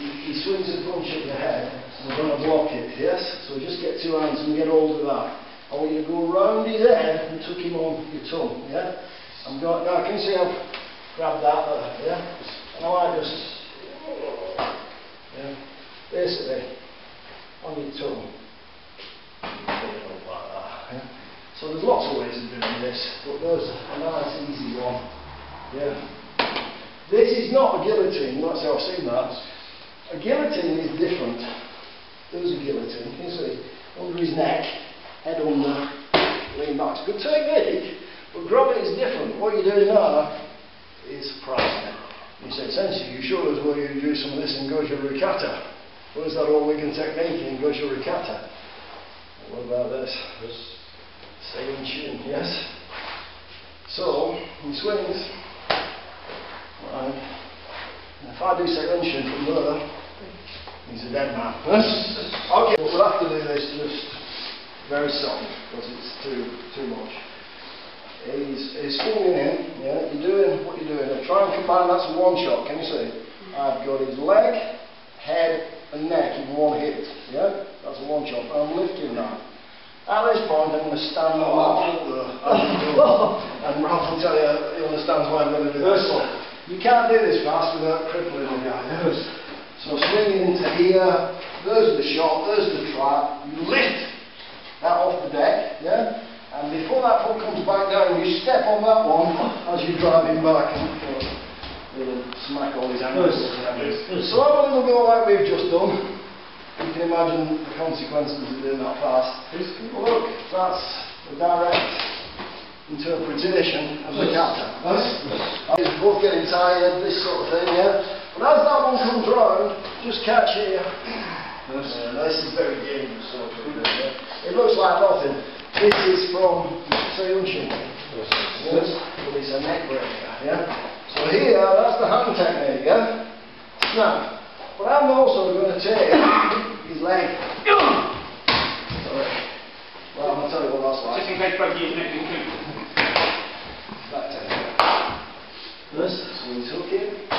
he swings a punch at your head, and we're going to block it, yes? So just get two hands and get hold of that. I want you to go round his head and tuck him on your tongue, yeah? I'm going, now I can see I've grabbed that there, yeah? And I just, yeah, basically, on your tongue. Like that, yeah? So there's lots of ways of doing this, but there's a nice easy one, yeah? This is not a guillotine, that's how I've seen that. A guillotine is different. There's a guillotine, you see, under his neck, head under, lean back. It's a good technique, but grabbing is different. What you're doing now is pressing. You say, Sensei, you showed us where you do some of this in Goja Ricata. What is that all-wiggin technique in Goja Ricata? What about this? Seiyunchin, yes? So, he swings, and if I do Seiyunchin from there, he's a dead man. Okay, but we'll have to do this just very soft because it's too much. He's swinging in, yeah, you're doing what you're doing. Now try and combine that in one shot, can you see? I've got his leg, head and neck in one hit, yeah? That's a one shot, I'm lifting that. At this point I'm going to stand on that foot there, and Ralph will tell you he understands why I'm going to do this. You can't do this fast without crippling the guy. So swinging into here, there's the shot, there's the trap, you lift that off the deck, yeah? And before that foot comes back down, you step on that one as you drive him back and it'll smack all his ankles. So that one will go like we've just done. You can imagine the consequences of doing that fast. Well, look, that's the direct interpretation of the captain. He's both getting tired, this sort of thing, yeah? But as that one comes round, just catch here. This is very dangerous sort of thing. It looks like nothing. This is from Seiyunchin. Yes. But it's a neck breaker, yeah? So here, that's the hand technique, yeah? Snap. But I'm also going to take his leg. Sorry. Well, I'm going to tell you what that's like. That technique. This, so we took him.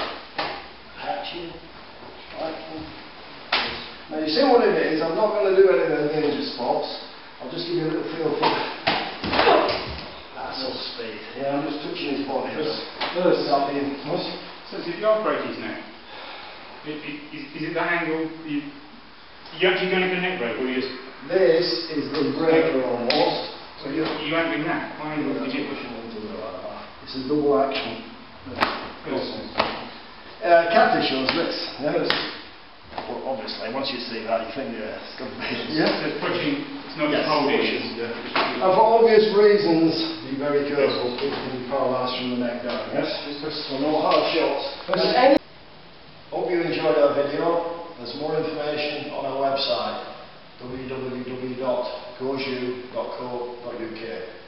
Now you see what it is, I'm not going to do anything in dangerous spots. I'll just give you a little feel for that sort of speed. Yeah, I'm just touching his body. So if you are breaking his neck, is it that angle? You're actually going to get a neck break, or you just... This is the breaker almost. So you haven't been that. Why did you push him? This is double action. Captain shows this. Yes. Well, obviously, once you see that, you think, yeah, it's got to be. It's pushing, it's not just holding. And for obvious reasons, be very careful. People can be paralysed from the neck down. Yes? So no hard shots. Hope you enjoyed our video. There's more information on our website, www.goju.co.uk.